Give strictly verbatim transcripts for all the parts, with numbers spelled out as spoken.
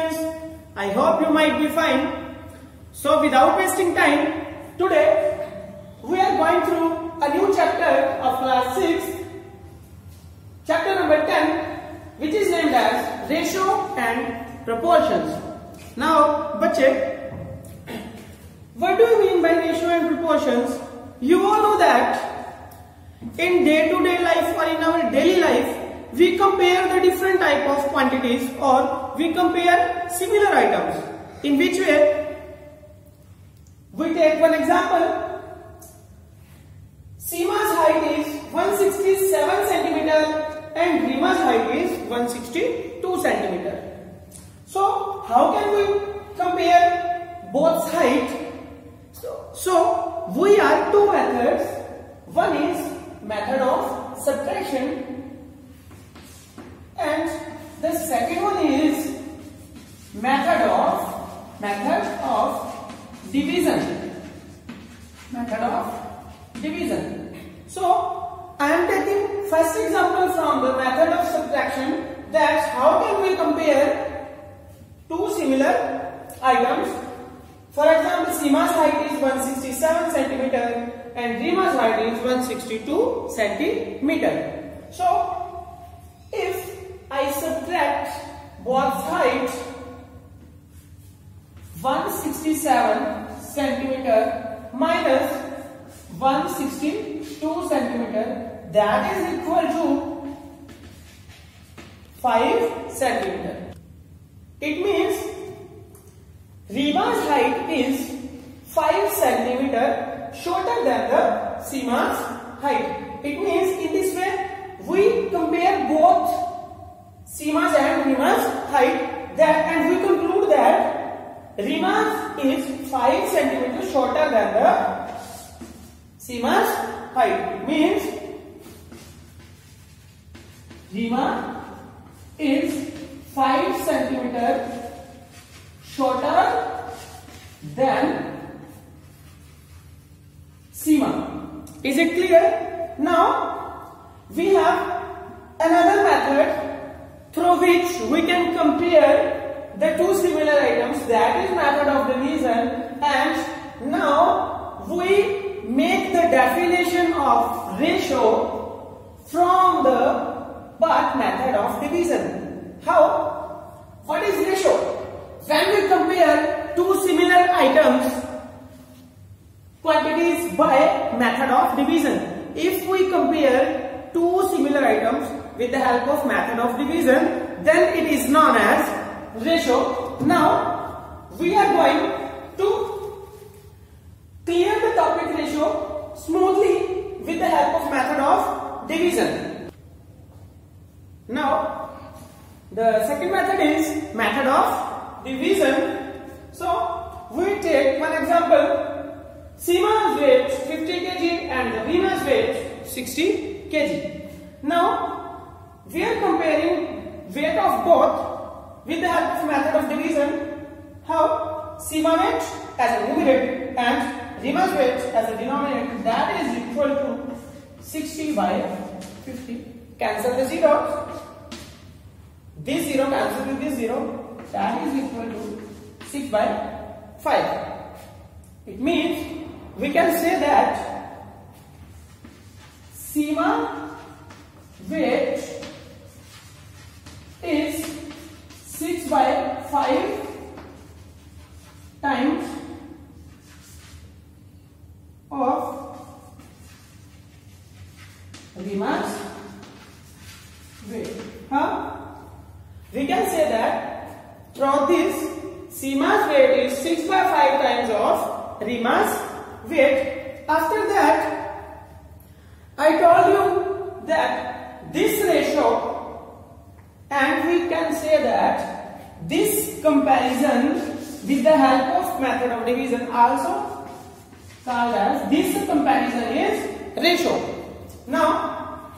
students, I hope you might be fine. So without wasting time, today we are going through a new chapter of class six, chapter number ten, which is named as Ratio and Proportions. Now, bache, what do you mean by ratio and proportions? You all know that in day-to-day life or in our daily life, we compare the different type of quantities or we compare similar items. In which way? We take one example. Seema's height is one hundred sixty-seven centimeters and Rima's height is one hundred sixty-two centimeters. So how can we compare both heights? So, so we are two methods. One is method of subtraction. And the second one is method of method of division. Method of division. So I am taking first example from the method of subtraction, that how can we compare two similar items. For example, Seema's height is one hundred sixty-seven centimeters and Rima's height is one hundred sixty-two centimeters. So if I subtract both heights, one hundred sixty-seven centimeters minus one hundred sixty-two centimeters, that is equal to five centimeters. It means Rima's height is five centimeters shorter than the Seema's height. It means in this way we compare both Seema's and Rima's height, that and we conclude that Rima's is five centimeters shorter than the Seema's height. Means Rima is five centimeters shorter than Seema. Is it clear? Now we have another method through which we can compare the two similar items, that is method of division. And now we make the definition of ratio from the but method of division. How? What is ratio? When we compare two similar items, quantities by method of division. If we compare two similar items with the help of method of division, then it is known as ratio. Now we are going to clear the topic ratio smoothly with the help of method of division. Now the second method is method of division. So we take one example. Seema's weight fifty kilograms and Rima's weight sixty kilograms. Now we are comparing weight of both with the help of method of division. How? Seema weight as a numerator and Rima's weight as a denominator, that is equal to sixty by fifty. Cancel the zeros. This zero cancel with this zero. That is equal to six by five. It means we can say that Seema weight is six by five times of Rima's weight. Huh? We can say that from this Seema's weight is six by five times of Rima's weight. After that, I told you that this ratio, and we can say that this comparison with the help of method of division, also called as this comparison, is ratio. Now,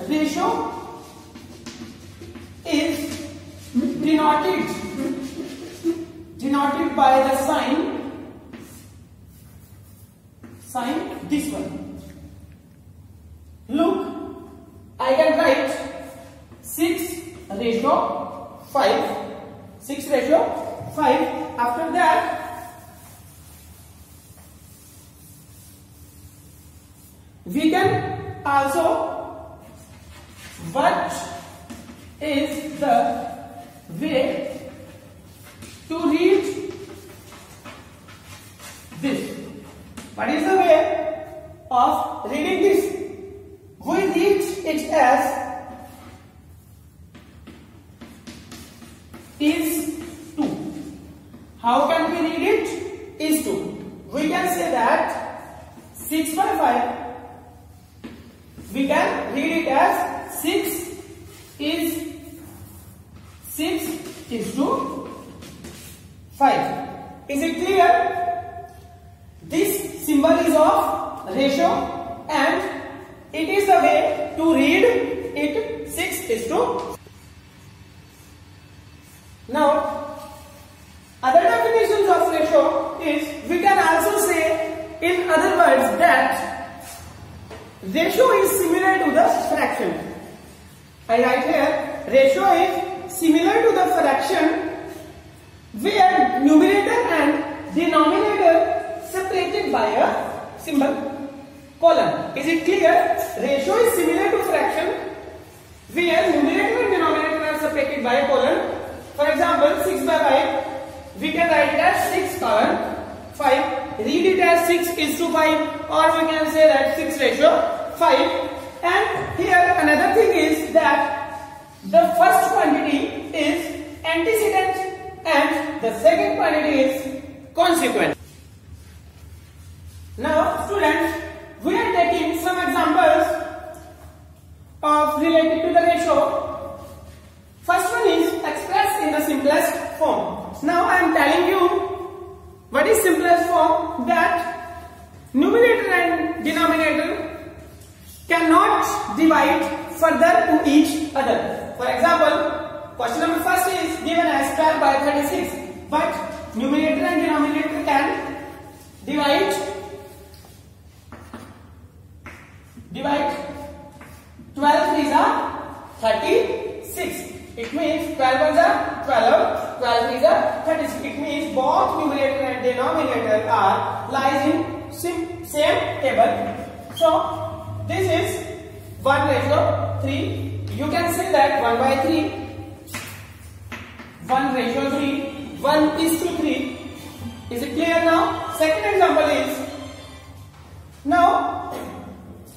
ratio is denoted denoted by the sign sign this one. Look, I can write six ratio five. six ratio five. After that, we can also what is the way to reach this? What is the way of reading this? We reach it as is two. How can we read it? Is two. We can say that six by five. We can read it as six is six is to five. Is it clear? This symbol is of ratio and it is the way to read it six is to five. Now, other definitions of ratio is, we can also say in other words that ratio is similar to the fraction. I write here, ratio is similar to the fraction where numerator and denominator separated by a symbol colon. Is it clear? Ratio is similar to fraction where numerator and denominator are separated by a colon. For example, six by five, we can write it as six colon five, read it as six is to five, or we can say that six ratio five. And here another thing is that the first quantity is antecedent and the second quantity is consequent. Now students, we are taking some examples of related to the ratio. First one is expressed in the simplest form. Now I am telling you what is simplest form, that numerator and denominator cannot divide further to each other. For example, question number first is given as twelve by thirty-six, but numerator and denominator can divide, divide twelve is a thirty-six. It means twelve is a twelve, twelve is a thirty-six. It means both numerator and denominator are lies in same, same table. So this is one ratio three. You can say that one by three, one ratio three, one is to three. Is it clear now? Second example is, now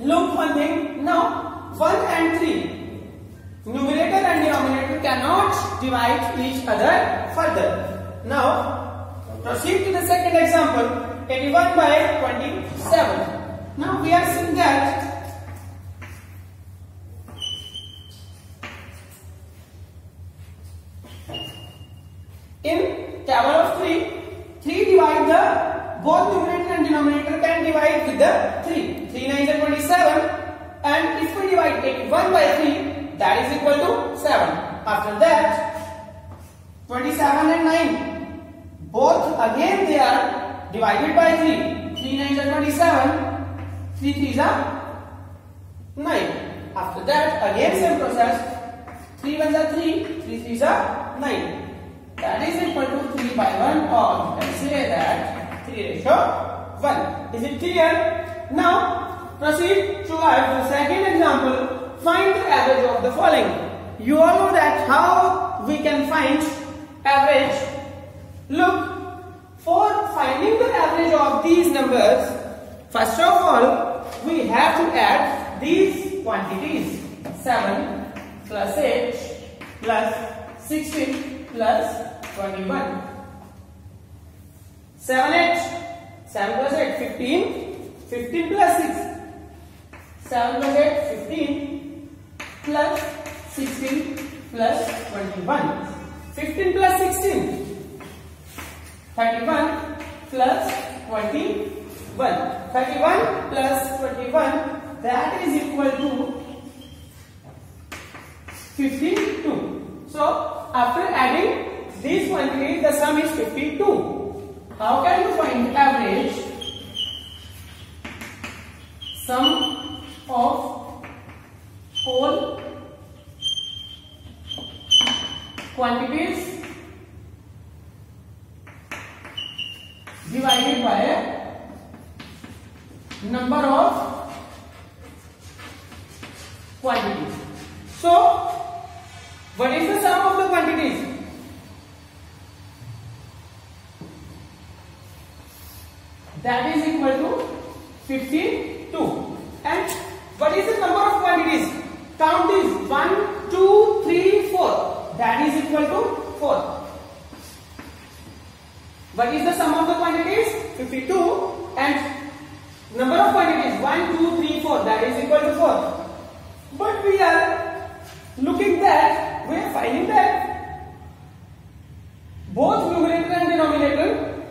look one thing, now one and three. Numerator and denominator cannot divide each other further. Now, proceed to the second example, eighty-one by twenty-seven. Now, we are seeing that in table of three, three divide the, both numerator and denominator can divide with the three. three nines are twenty-seven, and if we divide eighty-one by three, that is equal to seven. After that, twenty-seven and nine, both again they are divided by three. three nines are twenty-seven, three threes are nine. After that, again same process, three ones are three, three threes are nine. That is equal to three by one, or let's say that three ratio one. Is it clear? Now proceed to our second example. Find the average of the following. You all know that how we can find average. Look, for finding the average of these numbers, first of all, we have to add these quantities. seven plus eight plus sixteen plus twenty-one. seven plus eight, fifteen, fifteen plus six. seven plus eight, fifteen. Plus sixteen plus twenty-one. fifteen plus sixteen. thirty-one plus twenty-one. thirty-one plus twenty-one. That is equal to fifty-two. So after adding these quantities, the sum is fifty-two. How can you find average? Sum of all quantities divided by number of quantities. So, what is the sum of the quantities? That is equal to fifty-two. And what is the number of quantities? Count is one, two, three, four. That is equal to four. What is the sum of the quantities? fifty-two. And number of quantities? one, two, three, four. That is equal to four. But we are looking that we are finding that both numerator and denominator,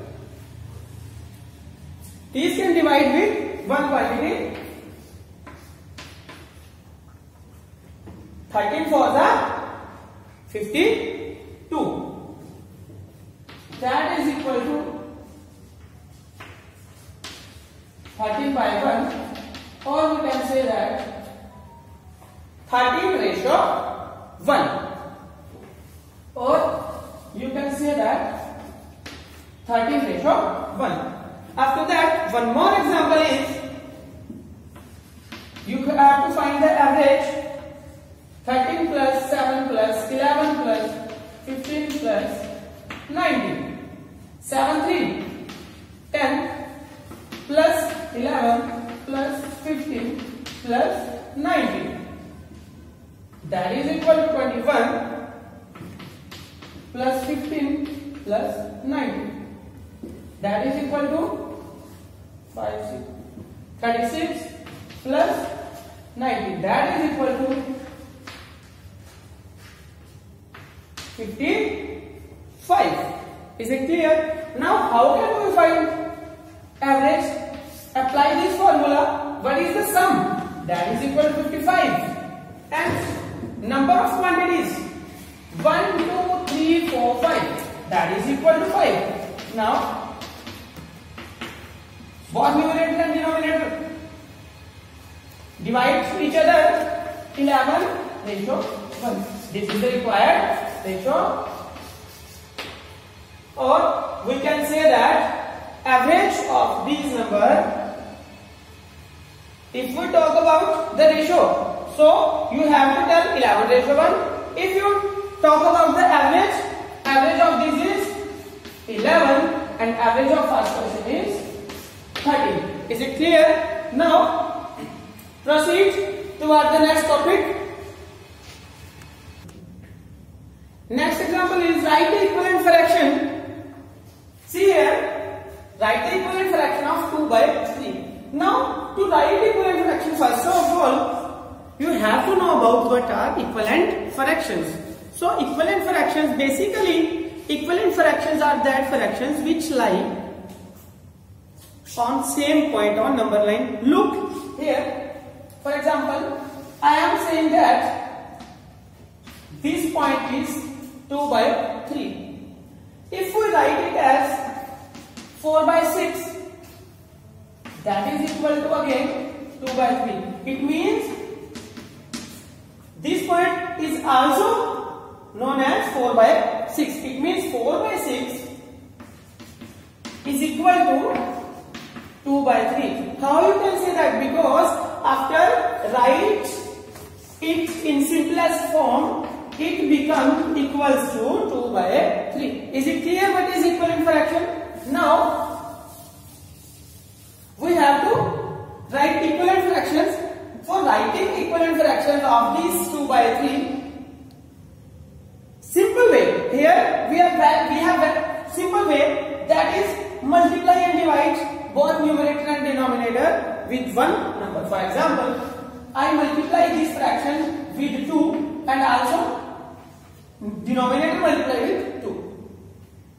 these can divide with one quantity. thirteen fours are fifty-two. That is equal to thirteen by one, or we can say that thirteen ratio one, or you can say that thirteen ratio one. After that, one more example is, you have to find the average. Thirteen plus seven plus eleven plus fifteen plus nineteen. seven, three, ten plus eleven plus fifteen plus nineteen. That is equal to twenty-one plus fifteen plus nineteen. That is equal to thirty-six plus nineteen. That is equal to fifty-five. Is it clear? Now, how can we find average? Apply this formula. What is the sum? That is equal to fifty-five. And number of quantities? one, two, three, four, five. That is equal to five. Now, both numerator and denominator divide each other. Eleven ratio one. This is the required ratio, or we can say that average of these number. If we talk about the ratio, so you have to tell eleven ratio one. If you talk about the average, average of these is eleven and average of first person is thirteen. Is it clear? Now proceed toward the next topic. Next example is write the equivalent fraction. See here, write the equivalent fraction of two by three. Now, to write the equivalent fraction, first of all, you have to know about what are equivalent fractions. So equivalent fractions, basically equivalent fractions are that fractions which lie on same point on number line. Look here, for example, I am saying that this point is two by three. If we write it as four by six, that is equal to again two by three. It means this point is also known as four by six. It means four by six is equal to two by three. How you can say that? Because after write it in simplest form, it becomes equals to two by three. Is it clear what is equivalent fraction? Now, we have to write equivalent fractions. For writing equivalent fractions of these two by three, simple way. Here we have, we have a simple way, that is multiply and divide both numerator and denominator with one number. For example, I multiply this fraction with two, and also denominator multiply with two.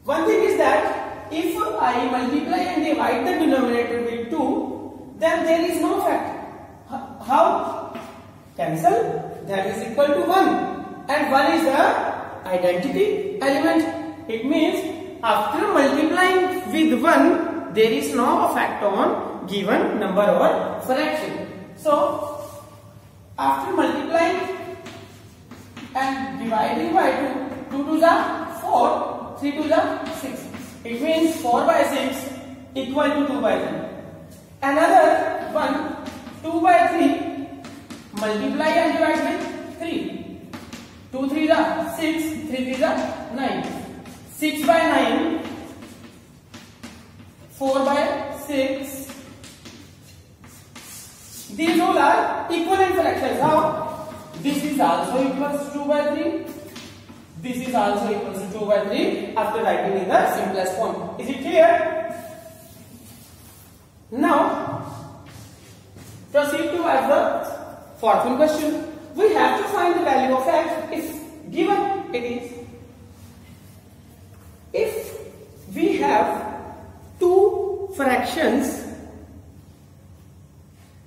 One thing is that if I multiply and divide the denominator with two, then there is no factor. How? Cancel. That is equal to one. And one is the identity element. It means after multiplying with one, there is no factor on given number or fraction. So, after multiplying and dividing by two, two twos are four, three twos are six. It means four by six equal to two by three. Another one, two by three multiply and divide with three. two threes are six, three threes are nine. six by nine, four by six. These all are equivalent fractions. How? This is also equals to two by three. This is also equals to two by three after writing in the simplest form. Is it clear? Now, proceed to the fourth question. We have to find the value of x if given it is. If we have two fractions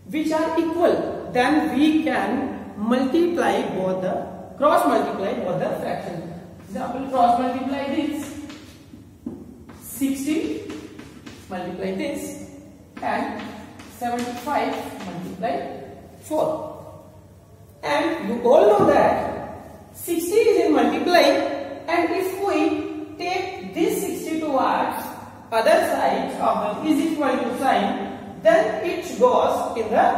which are equal, then we can multiply both the cross multiply both the fraction. Example, cross multiply this sixty, multiply this, and seventy-five multiply four. And you all know that sixty is in multiply, and if we take this sixty towards other side of the is equal to sign, then it goes in the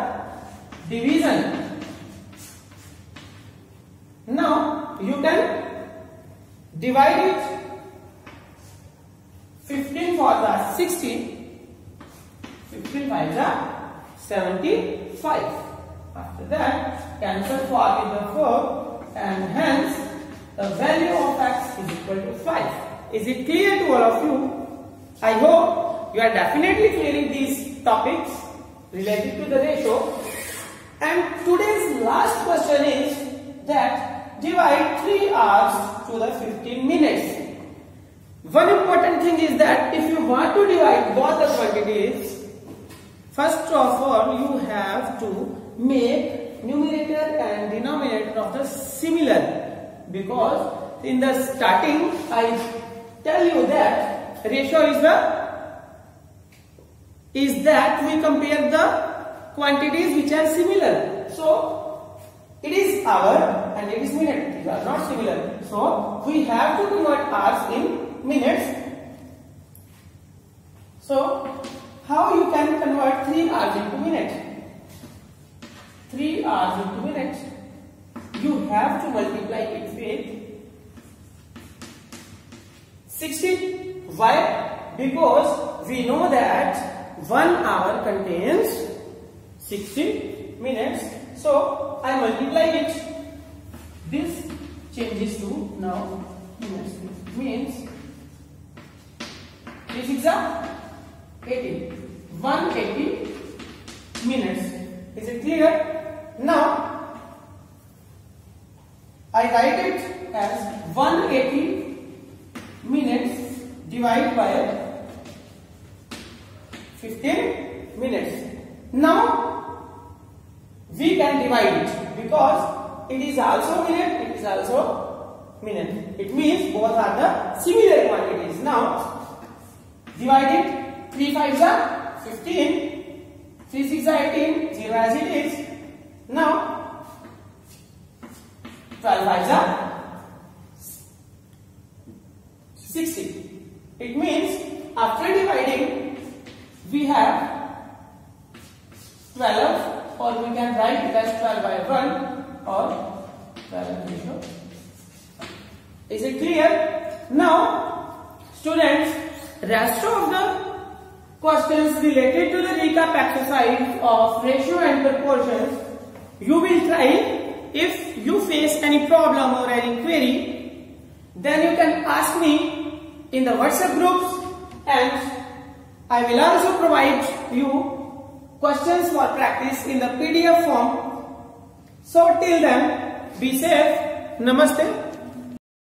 division. Now you can divide it. fifteen fours are sixty, fifteen fives are seventy-five. After that, cancel four is the four, and hence the value of x is equal to five. Is it clear to all of you? I hope you are definitely clearing these topics related to the ratio. And today's last question is that divide three hours to the fifteen minutes. One important thing is that if you want to divide both the quantities, first of all you have to make numerator and denominator of the similar, because in the starting I tell you that ratio is the is that we compare the quantities which are similar. So it is hour and it is minute. These are not similar. So we have to convert hours in minutes. So how you can convert three hours into minute? Three hours into minute. You have to multiply it with sixty. Why? Because we know that one hour contains sixty minutes. So I multiply it. This changes to now minutes. It means this is a eighty. one hundred eighty minutes. Is it clear? Now I write it as one hundred eighty minutes divided by fifteen minutes. Now we can divide it, because it is also minute, it is also minute. It means both are the similar quantities. Now, divide it. three fives are fifteen, three sixes are eighteen, zero as it is. Now, twelve fives are sixty. It means after dividing, we have twelve. Or we can write it as twelve by one or twelve ratio. Is it clear? Now, students, rest of the questions related to the recap exercise of ratio and proportions, you will try. If you face any problem or any query, then you can ask me in the WhatsApp groups, and I will also provide you questions for practice in the P D F form. So till then, be safe. Namaste.